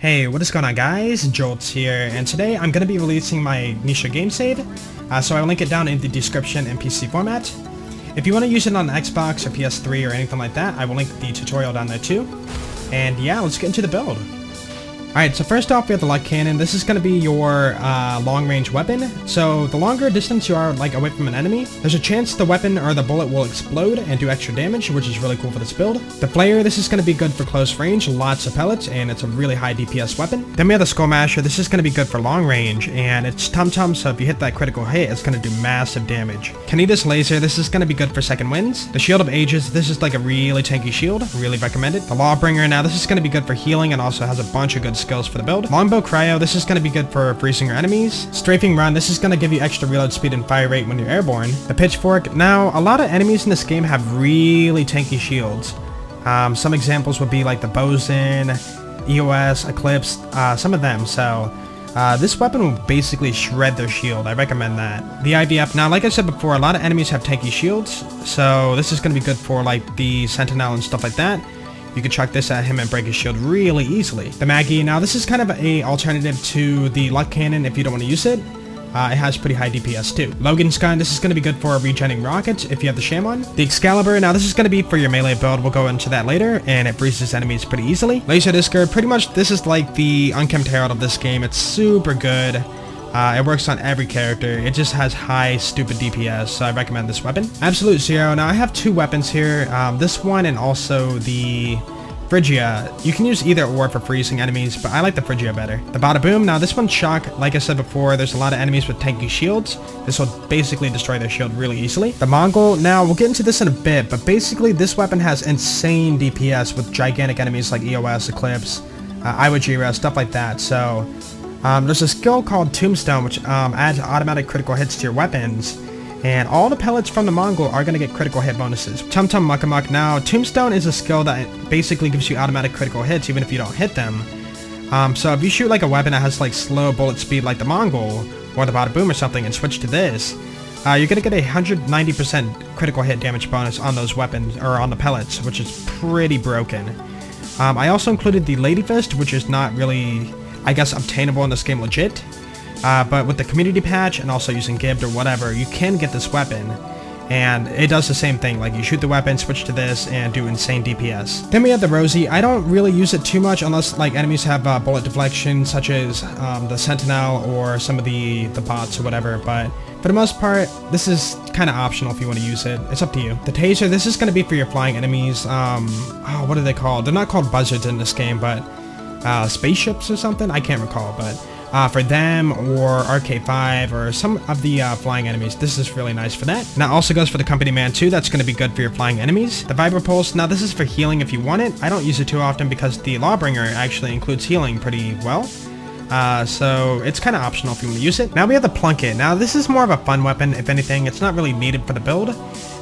Hey, what is going on guys, Joltz here, and today I'm going to be releasing my Nisha game save, so I'll link it down in the description in PC format. If you want to use it on Xbox or PS3 or anything like that, I will link the tutorial down there too. And yeah, let's get into the build. Alright, so first off we have the Luck Cannon. This is going to be your long-range weapon. So the longer distance you are away from an enemy, there's a chance the weapon or the bullet will explode and do extra damage, which is really cool for this build. The Flayer, this is going to be good for close range, lots of pellets, and it's a really high DPS weapon. Then we have the Skull Masher. This is going to be good for long range, and it's Tum-Tum, so if you hit that critical hit, it's going to do massive damage. Kinetis Laser, this is going to be good for second winds. The Shield of Ages, this is like a really tanky shield, really recommend it. The Lawbringer, now this is going to be good for healing and also has a bunch of good skills for the build. Longbow Cryo, this is going to be good for freezing your enemies. Strafing Run, this is going to give you extra reload speed and fire rate when you're airborne. The Pitchfork, now a lot of enemies in this game have really tanky shields. Some examples would be like the Boson, EOS, Eclipse, some of them, so this weapon will basically shred their shield. I recommend that. The IVF, now like I said before, a lot of enemies have tanky shields, so this is going to be good for like the Sentinel and stuff like that. You can chuck this at him and break his shield really easily. The Maggie, now this is kind of a alternative to the Luck Cannon if you don't want to use it. It has pretty high DPS too. Logan's Gun, this is going to be good for regenerating rockets if you have the Shaman. The Excalibur, now this is going to be for your melee build, we'll go into that later, and it freezes enemies pretty easily. Laser Disker, pretty much this is like the Unkempt Herald of this game, it's super good. It works on every character, it just has high stupid DPS, so I recommend this weapon. Absolute Zero, now I have two weapons here, this one and also the Phrygia. You can use either or for freezing enemies, but I like the Phrygia better. The Bada Boom, now this one's shock, like I said before, there's a lot of enemies with tanky shields. This will basically destroy their shield really easily. The Mongol, now we'll get into this in a bit, but basically this weapon has insane DPS with gigantic enemies like EOS, Eclipse, Iwajira, stuff like that, so... there's a skill called Tombstone, which adds automatic critical hits to your weapons, and all the pellets from the Mongol are going to get critical hit bonuses. Tum-Tum Muck-a-Muck, now Tombstone is a skill that basically gives you automatic critical hits even if you don't hit them. So if you shoot like a weapon that has like slow bullet speed like the Mongol, or the Bada Boom or something, and switch to this, you're going to get a 190% critical hit damage bonus on those weapons, or on the pellets, which is pretty broken. I also included the Lady Fist, which is not really... I guess obtainable in this game legit, but with the community patch and also using Gibbed or whatever, you can get this weapon, and it does the same thing, like you shoot the weapon, switch to this, and do insane DPS. Then we have the Rosie. I don't really use it too much unless like enemies have bullet deflection, such as the Sentinel or some of the bots or whatever, but for the most part, this is kind of optional if you want to use it. It's up to you. The Taser, this is going to be for your flying enemies. Oh, what are they called? They're not called buzzards in this game, but... spaceships or something? I can't recall, but for them or RK5 or some of the flying enemies, this is really nice for that. Now also goes for the Company Man too, that's going to be good for your flying enemies. The Vibra Pulse, now this is for healing if you want it. I don't use it too often because the Lawbringer actually includes healing pretty well. So it's kind of optional if you want to use it. Now we have the Plunket. Now this is more of a fun weapon, if anything. It's not really needed for the build,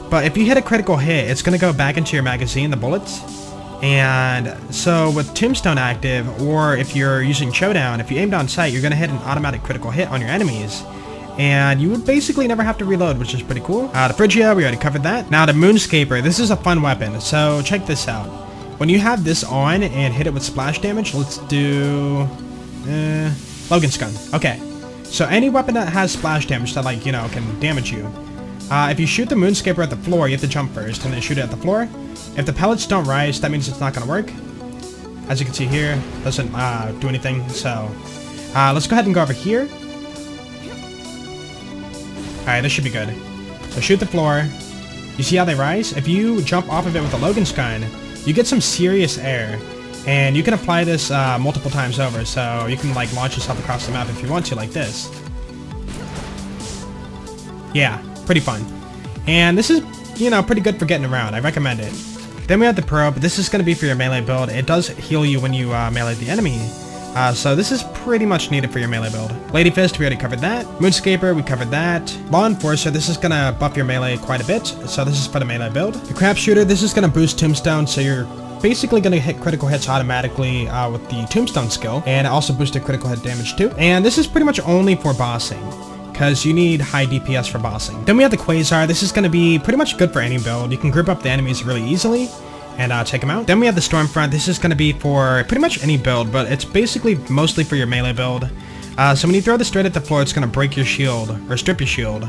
but if you hit a critical hit, it's going to go back into your magazine, the bullets. And so with Tombstone active, or if you're using Showdown, if you aim down sight, you're going to hit an automatic critical hit on your enemies. And you would basically never have to reload, which is pretty cool. The Phrygia, we already covered that. Now the Moonscaper, this is a fun weapon, so check this out. When you have this on and hit it with splash damage, let's do... Logan's Gun. Okay. So any weapon that has splash damage that, like, you know, can damage you. If you shoot the Moonscaper at the floor, you have to jump first and then shoot it at the floor. If the pellets don't rise, that means it's not going to work. As you can see here, doesn't do anything, so... let's go ahead and go over here. Alright, this should be good. So shoot the floor. You see how they rise? If you jump off of it with the Logan's Gun, you get some serious air. And you can apply this multiple times over, so you can like launch yourself across the map if you want to, like this. Yeah. Pretty fun. And this is, you know, pretty good for getting around. I recommend it. Then we have the Probe. This is going to be for your melee build. It does heal you when you melee the enemy. So this is pretty much needed for your melee build. Lady Fist, we already covered that. Moonscaper, we covered that. Law Enforcer, this is going to buff your melee quite a bit. So this is for the melee build. The Crapshooter, this is going to boost Tombstone. So you're basically going to hit critical hits automatically with the Tombstone skill. And it also boosted critical hit damage too. And this is pretty much only for bossing, because you need high DPS for bossing. Then we have the Quasar. This is going to be pretty much good for any build. You can group up the enemies really easily, and check them out. Then we have the Stormfront. This is going to be for pretty much any build, but it's basically mostly for your melee build. So when you throw this straight at the floor, it's going to break your shield, or strip your shield,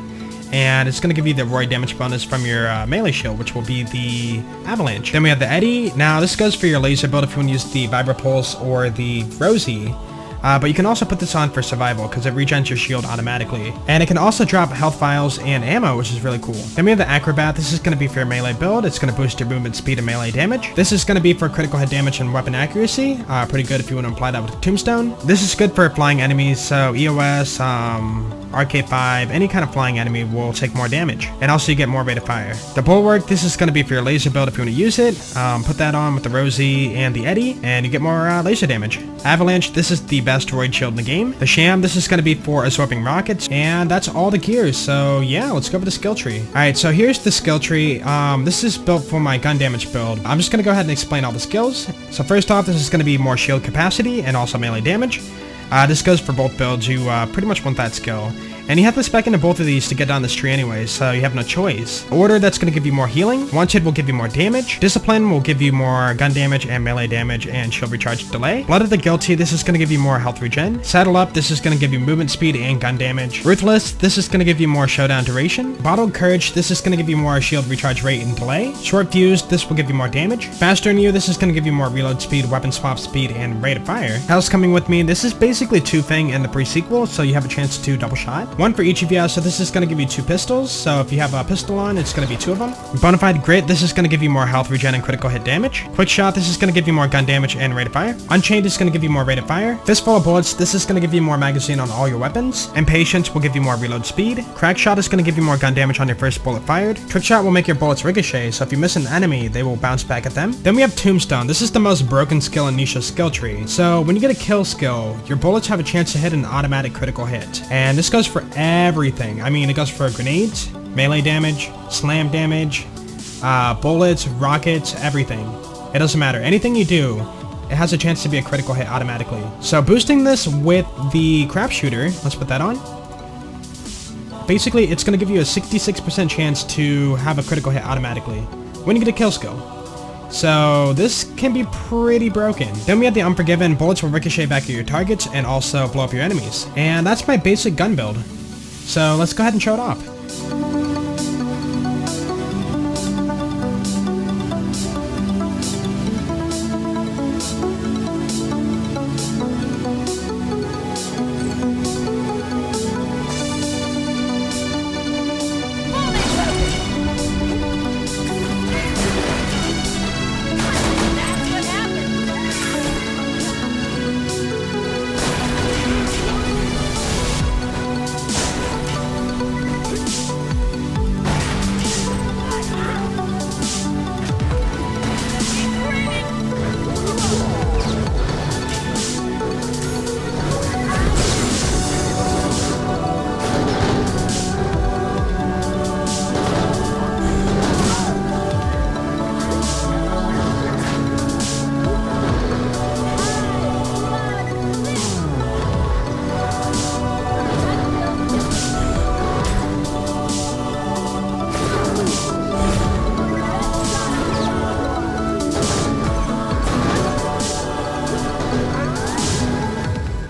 and it's going to give you the Roy damage bonus from your melee shield, which will be the Avalanche. Then we have the Eddie. Now this goes for your laser build if you want to use the Vibrapulse or the Rosie. But you can also put this on for survival because it regens your shield automatically. And it can also drop health vials and ammo, which is really cool. Then we have the Acrobat. This is going to be for your melee build. It's going to boost your movement speed and melee damage. This is going to be for critical hit damage and weapon accuracy. Pretty good if you want to apply that with Tombstone. This is good for flying enemies, so EOS, RK5, any kind of flying enemy will take more damage. And also you get more rate of fire. The Bulwark, this is going to be for your laser build if you want to use it. Put that on with the Rosie and the Eddie, and you get more laser damage. Avalanche, this is the best droid shield in the game. The Sham, this is going to be for absorbing rockets, and that's all the gears. So yeah, let's go over the skill tree. Alright, so here's the skill tree. This is built for my gun damage build. I'm just going to go ahead and explain all the skills. So first off, this is going to be more shield capacity and also melee damage. This goes for both builds. You pretty much want that skill. And you have to spec into both of these to get down this tree anyway, so you have no choice. Order, that's going to give you more healing. Wanted will give you more damage. Discipline will give you more gun damage and melee damage and shield recharge delay. Blood of the Guilty, this is going to give you more health regen. Saddle Up, this is going to give you movement speed and gun damage. Ruthless, this is going to give you more showdown duration. Bottled Courage, this is going to give you more shield recharge rate and delay. Short Fuse, this will give you more damage. Faster Than You, this is going to give you more reload speed, weapon swap speed, and rate of fire. Hell's Coming With Me, this is basically two thing and the pre-sequel, so you have a chance to double shot. One for each of you, so this is going to give you two pistols, so if you have a pistol on, it's going to be two of them. Bonafide Grit, this is going to give you more health regen and critical hit damage. Quick Shot, this is going to give you more gun damage and rate of fire. Unchained is going to give you more rate of fire. Fistful of Bullets, this is going to give you more magazine on all your weapons. Impatience will give you more reload speed. Crack Shot is going to give you more gun damage on your first bullet fired. Trick Shot will make your bullets ricochet, so if you miss an enemy, they will bounce back at them. Then we have Tombstone. This is the most broken skill in Nisha's skill tree. So when you get a kill skill, your bullets have a chance to hit an automatic critical hit. And this goes for everything. I mean, it goes for grenades, melee damage, slam damage, bullets, rockets, everything. It doesn't matter. Anything you do, it has a chance to be a critical hit automatically. So boosting this with the Crapshooter, let's put that on. Basically, it's going to give you a 66% chance to have a critical hit automatically when you get a kill skill. So this can be pretty broken. Then we have the Unforgiven. Bullets will ricochet back at your targets and also blow up your enemies. And that's my basic gun build. So let's go ahead and show it off.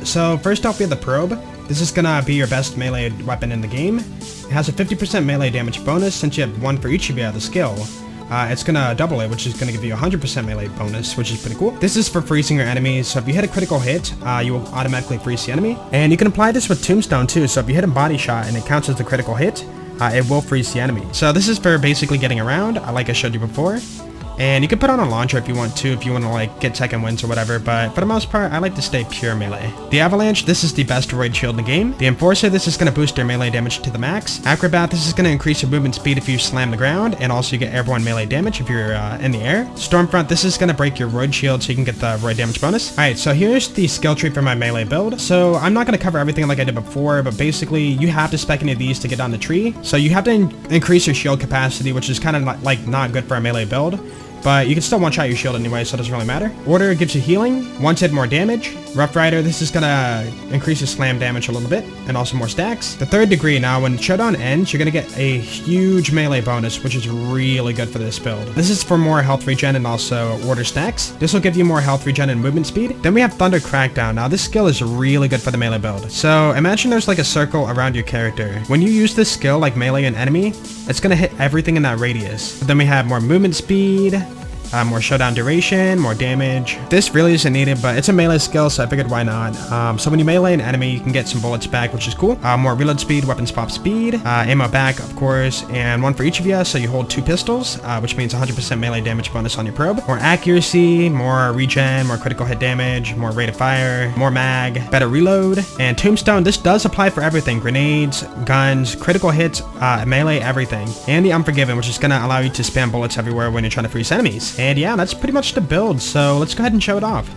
So first off, we have the Probe. This is gonna be your best melee weapon in the game. It has a 50% melee damage bonus since you have one for each of you out of the skill. It's gonna double it, which is gonna give you a 100% melee bonus, which is pretty cool. This is for freezing your enemies, so if you hit a critical hit, you will automatically freeze the enemy. And you can apply this with Tombstone too, so if you hit a body shot and it counts as a critical hit, it will freeze the enemy. So this is for basically getting around, like I showed you before. And you can put on a launcher if you want to, like get second wins or whatever, but for the most part, I like to stay pure melee. The Avalanche, this is the best droid shield in the game. The Enforcer, this is going to boost your melee damage to the max. Acrobat, this is going to increase your movement speed if you slam the ground, and also you get airborne melee damage if you're in the air. Stormfront, this is going to break your roid shield so you can get the roid damage bonus. Alright, so here's the skill tree for my melee build. So I'm not going to cover everything like I did before, but basically you have to spec into these to get down the tree. So you have to increase your shield capacity, which is kind of like not good for a melee build. but you can still one-shot your shield anyway, so it doesn't really matter. Order gives you healing, one hit more damage. Rough Rider, this is gonna increase your slam damage a little bit, and also more stacks. The third degree now, when Showdown ends, you're gonna get a huge melee bonus, which is really good for this build. This is for more health regen and also order stacks. This will give you more health regen and movement speed. Then we have Thunder Crackdown. Now this skill is really good for the melee build. So imagine there's like a circle around your character. When you use this skill, like melee an enemy, it's gonna hit everything in that radius. But then we have more movement speed, more showdown duration, more damage. This really isn't needed, but it's a melee skill, so I figured why not. So when you melee an enemy, you can get some bullets back, which is cool. More reload speed, weapons pop speed, ammo back, of course, and one for each of you, so you hold two pistols, which means 100% melee damage bonus on your probe. More accuracy, more regen, more critical hit damage, more rate of fire, more mag, better reload. And Tombstone, this does apply for everything. Grenades, guns, critical hits, melee, everything. And the Unforgiven, which is going to allow you to spam bullets everywhere when you're trying to freeze enemies. And yeah, that's pretty much the build, so let's go ahead and show it off.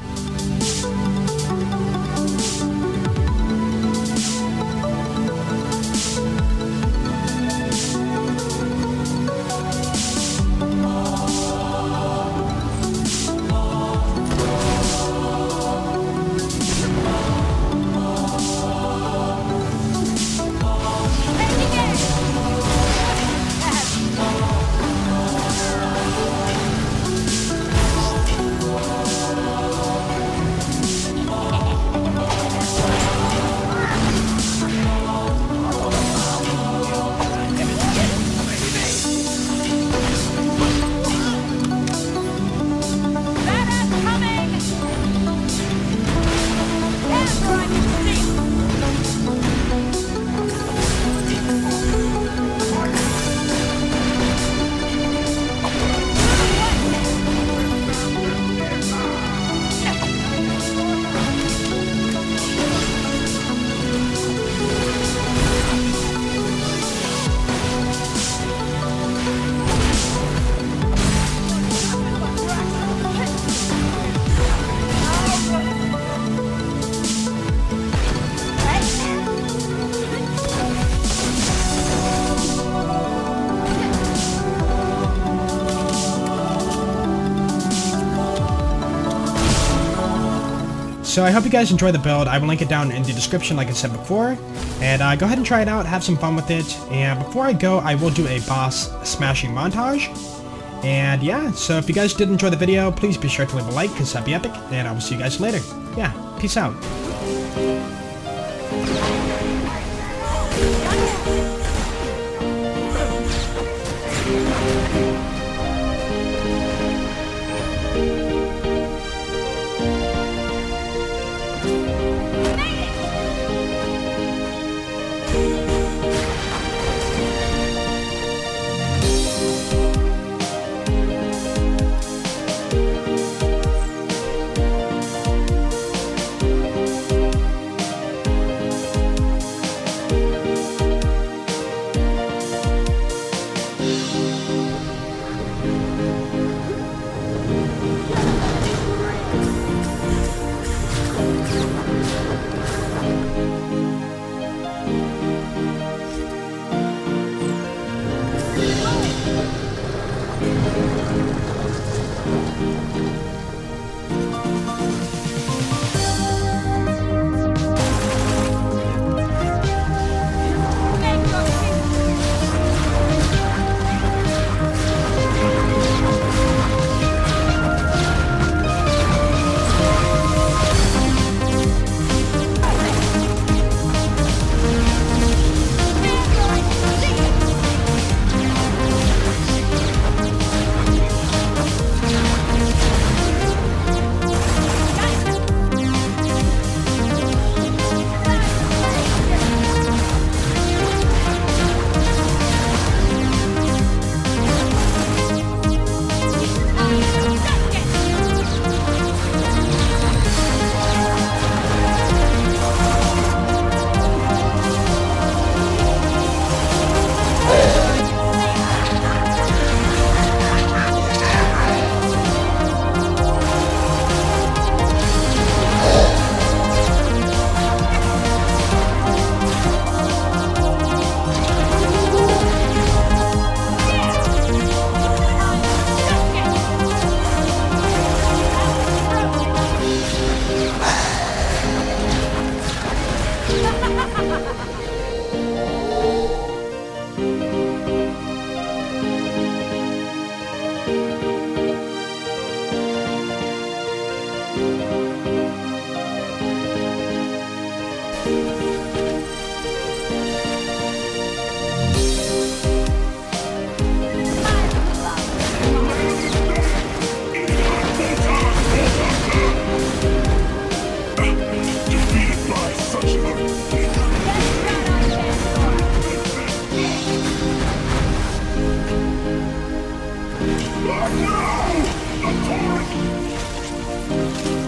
So I hope you guys enjoy the build. I will link it down in the description like I said before. And go ahead and try it out, have some fun with it. And before I go, I will do a boss smashing montage. And yeah, so if you guys did enjoy the video, please be sure to leave a like because that'd be epic. And I will see you guys later. Yeah, peace out. Attack!